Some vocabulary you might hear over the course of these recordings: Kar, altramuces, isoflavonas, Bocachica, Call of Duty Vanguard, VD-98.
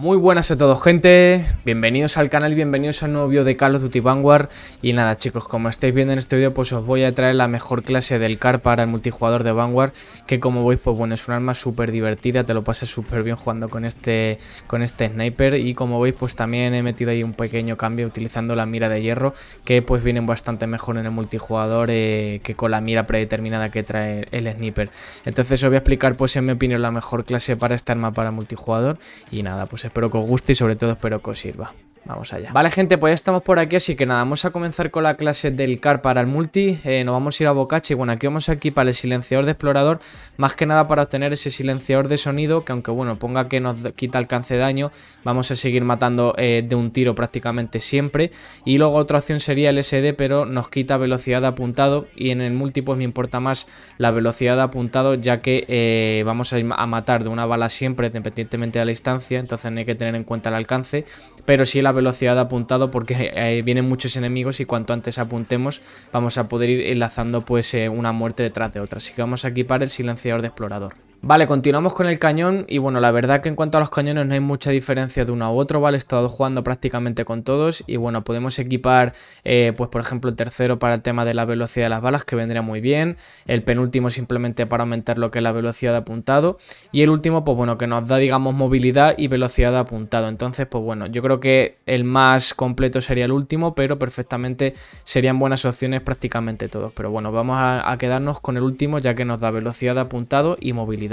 Muy buenas a todos, gente, bienvenidos al canal, bienvenidos a un nuevo vídeo de Call of Duty Vanguard. Y nada, chicos, como estáis viendo en este vídeo, pues os voy a traer la mejor clase del Kar para el multijugador de Vanguard, que como veis, pues bueno, es un arma súper divertida, te lo pasas súper bien jugando con este sniper. Y como veis, pues también he metido ahí un pequeño cambio utilizando la mira de hierro, que pues vienen bastante mejor en el multijugador que con la mira predeterminada que trae el sniper. Entonces os voy a explicar, pues en mi opinión, la mejor clase para esta arma para multijugador. Y nada, pues espero que os guste y sobre todo espero que os sirva. Vamos allá. Vale, gente, pues ya estamos por aquí, así que nada, vamos a comenzar con la clase del Kar para el multi. Nos vamos a ir a Bocachica. Bueno, aquí vamos para el silenciador de explorador, más que nada para obtener ese silenciador de sonido, que aunque bueno, ponga que nos quita alcance de daño, vamos a seguir matando de un tiro prácticamente siempre. Y luego otra opción sería el SD, pero nos quita velocidad de apuntado, y en el multi pues me importa más la velocidad de apuntado, ya que vamos a ir a matar de una bala siempre, independientemente de la distancia, entonces no hay que tener en cuenta el alcance, pero sí la velocidad de apuntado, porque vienen muchos enemigos y cuanto antes apuntemos vamos a poder ir enlazando pues una muerte detrás de otra. Así que vamos a equipar el silenciador de explorador. Vale, continuamos con el cañón. Y bueno, la verdad que en cuanto a los cañones no hay mucha diferencia de uno a otro, ¿vale? He estado jugando prácticamente con todos. Y bueno, podemos equipar, pues por ejemplo, el tercero para el tema de la velocidad de las balas, que vendría muy bien. El penúltimo simplemente para aumentar lo que es la velocidad de apuntado. Y el último, pues bueno, que nos da, digamos, movilidad y velocidad de apuntado. Entonces, pues bueno, yo creo que el más completo sería el último, pero perfectamente serían buenas opciones prácticamente todos. Pero bueno, vamos a quedarnos con el último, ya que nos da velocidad de apuntado y movilidad.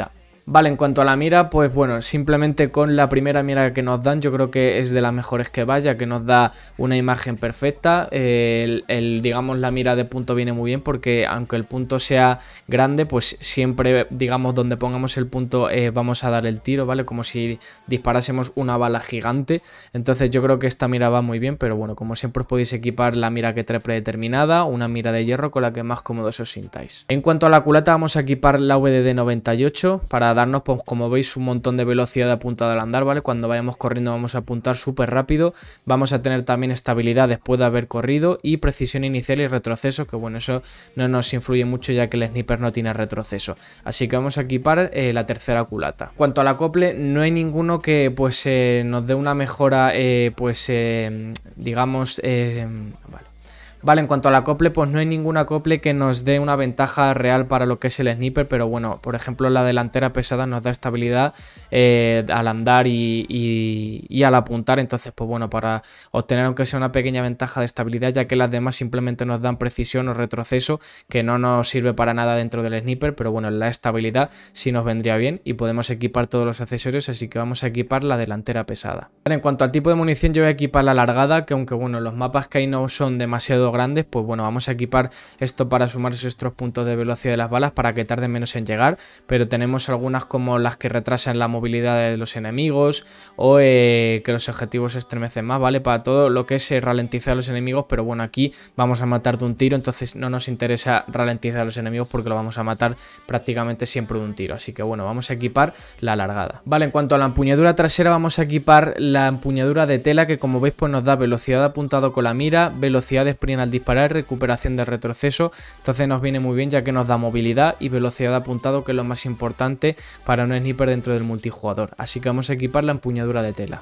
Vale, en cuanto a la mira, pues bueno, simplemente con la primera mira que nos dan, yo creo que es de las mejores que vaya, que nos da una imagen perfecta. Digamos, la mira de punto viene muy bien, porque aunque el punto sea grande, pues siempre, digamos, donde pongamos el punto vamos a dar el tiro, ¿vale? Como si disparásemos una bala gigante. Entonces yo creo que esta mira va muy bien, pero bueno, como siempre os podéis equipar la mira que trae predeterminada, una mira de hierro con la que más cómodos os sintáis. En cuanto a la culata, vamos a equipar la VD-98 para darnos, pues como veis, un montón de velocidad de apuntado al andar, ¿vale? Cuando vayamos corriendo vamos a apuntar súper rápido, vamos a tener también estabilidad después de haber corrido y precisión inicial y retroceso, que bueno, eso no nos influye mucho ya que el sniper no tiene retroceso. Así que vamos a equipar la tercera culata. Cuanto al acople, no hay ninguno que pues nos dé una mejora, Vale, en cuanto al acople, pues no hay ningún acople que nos dé una ventaja real para lo que es el sniper, pero bueno, por ejemplo, la delantera pesada nos da estabilidad al andar y al apuntar, entonces pues bueno, para obtener aunque sea una pequeña ventaja de estabilidad, ya que las demás simplemente nos dan precisión o retroceso, que no nos sirve para nada dentro del sniper, pero bueno, la estabilidad sí nos vendría bien y podemos equipar todos los accesorios, así que vamos a equipar la delantera pesada. Vale, en cuanto al tipo de munición, yo voy a equipar la alargada, que aunque bueno, los mapas que hay no son demasiado grandes, pues bueno, vamos a equipar esto para sumar esos 3 puntos de velocidad de las balas para que tarden menos en llegar, pero tenemos algunas como las que retrasan la movilidad de los enemigos o que los objetivos se estremecen más, ¿vale? Para todo lo que es ralentizar a los enemigos, pero bueno, aquí vamos a matar de un tiro, entonces no nos interesa ralentizar a los enemigos porque lo vamos a matar prácticamente siempre de un tiro, así que bueno, vamos a equipar la alargada. Vale, en cuanto a la empuñadura trasera, vamos a equipar la empuñadura de tela, que como veis pues nos da velocidad de apuntado con la mira, velocidad de sprint al disparar, recuperación de retroceso, entonces nos viene muy bien ya que nos da movilidad y velocidad de apuntado, que es lo más importante para un sniper dentro del multijugador, así que vamos a equipar la empuñadura de tela.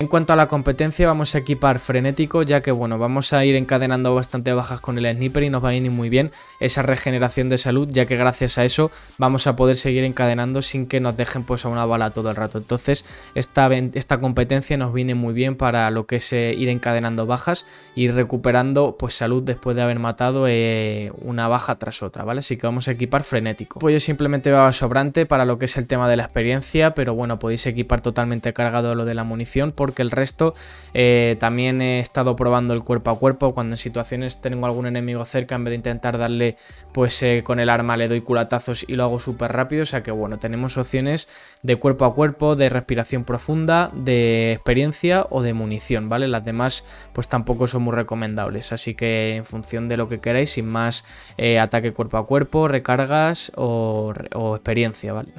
En cuanto a la competencia, vamos a equipar frenético, ya que bueno, vamos a ir encadenando bastante bajas con el sniper y nos va a ir muy bien esa regeneración de salud, ya que gracias a eso vamos a poder seguir encadenando sin que nos dejen pues a una bala todo el rato. Entonces esta competencia nos viene muy bien para lo que es ir encadenando bajas y recuperando pues salud después de haber matado una baja tras otra, ¿vale? Así que vamos a equipar frenético. Pues yo simplemente va sobrante para lo que es el tema de la experiencia, pero bueno, podéis equipar totalmente cargado lo de la munición, porque el resto también he estado probando el cuerpo a cuerpo, cuando en situaciones tengo algún enemigo cerca, en vez de intentar darle pues con el arma le doy culatazos y lo hago súper rápido, o sea que bueno, tenemos opciones de cuerpo a cuerpo, de respiración profunda, de experiencia o de munición, ¿vale? Las demás pues tampoco son muy recomendables, así que en función de lo que queráis, sin más ataque cuerpo a cuerpo, recargas o experiencia, ¿vale?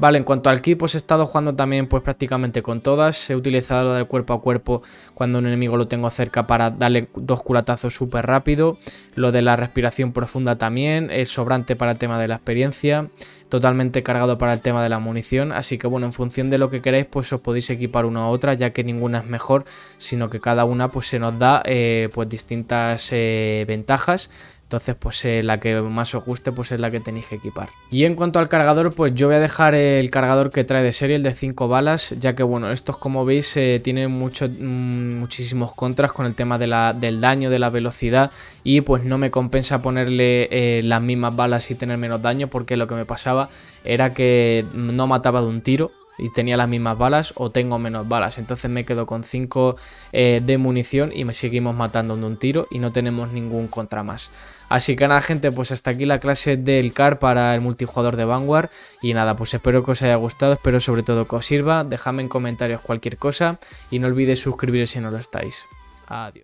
Vale, en cuanto al ki, pues he estado jugando también pues prácticamente con todas. He utilizado el cuerpo a cuerpo cuando un enemigo lo tengo cerca para darle dos culatazos súper rápido. Lo de la respiración profunda también, el sobrante para el tema de la experiencia, totalmente cargado para el tema de la munición. Así que bueno, en función de lo que queréis, pues os podéis equipar una a otra, ya que ninguna es mejor, sino que cada una pues se nos da pues distintas ventajas. Entonces pues la que más os guste pues es la que tenéis que equipar. Y en cuanto al cargador, pues yo voy a dejar el cargador que trae de serie, el de 5 balas, ya que bueno, estos como veis tienen muchísimos contras con el tema de del daño, de la velocidad, y pues no me compensa ponerle las mismas balas y tener menos daño, porque lo que me pasaba era que no mataba de un tiro y tenía las mismas balas o tengo menos balas. Entonces me quedo con 5 de munición y me seguimos matando de un tiro y no tenemos ningún contra más. Así que nada, gente, pues hasta aquí la clase del Kar para el multijugador de Vanguard. Y nada, pues espero que os haya gustado, espero sobre todo que os sirva. Dejadme en comentarios cualquier cosa y no olvidéis suscribiros si no lo estáis. Adiós.